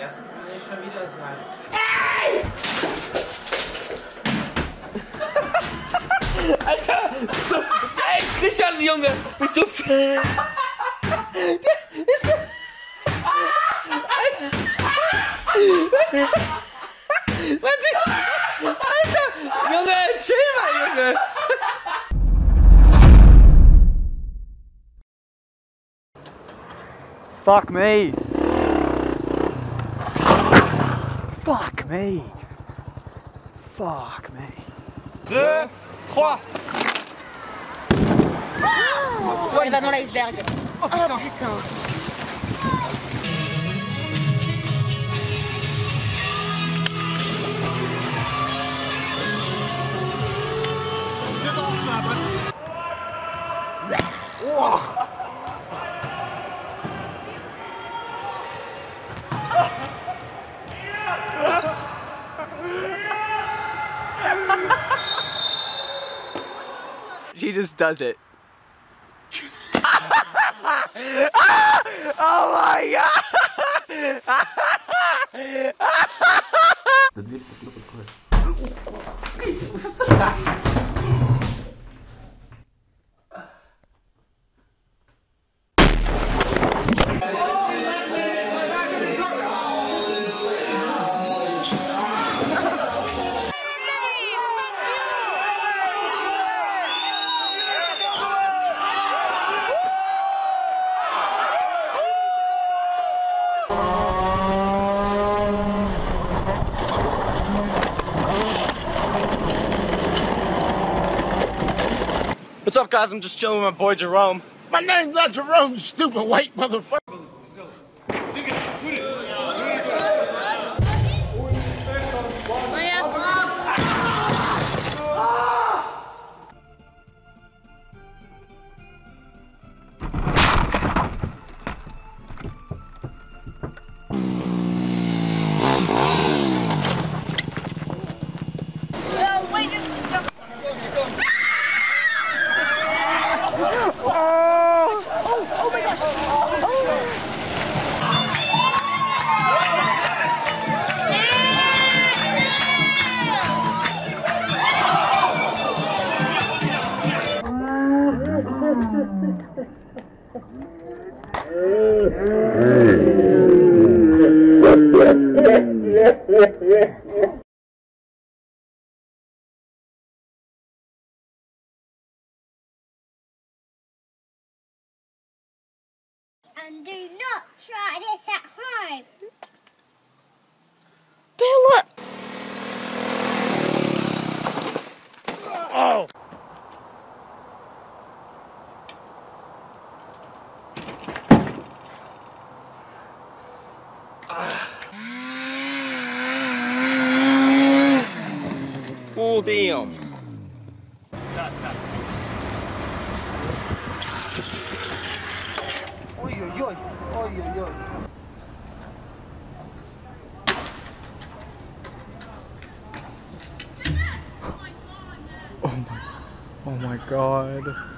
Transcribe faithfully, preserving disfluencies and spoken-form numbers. das kann nicht schon wieder sein. Ey! Alter! So, ey, Christian, Junge! Bist du... Ist der... Alter! Alter! Junge, chill mal, Junge! Fuck me! Fuck me! Fuck me! Deux, trois! Oh, il va dans l'iceberg! Oh putain! Oh, putain. She just does it. Oh my god! What's up, guys? I'm just chilling with my boy Jerome. My name's not Jerome, you stupid white motherfucker. Let's go. Let's go. And do not try this at home. Bella! Oh! Oh, damn. Stop, stop. Oi, oi, oi. Oi, oi, oi. Oh my, oh my god.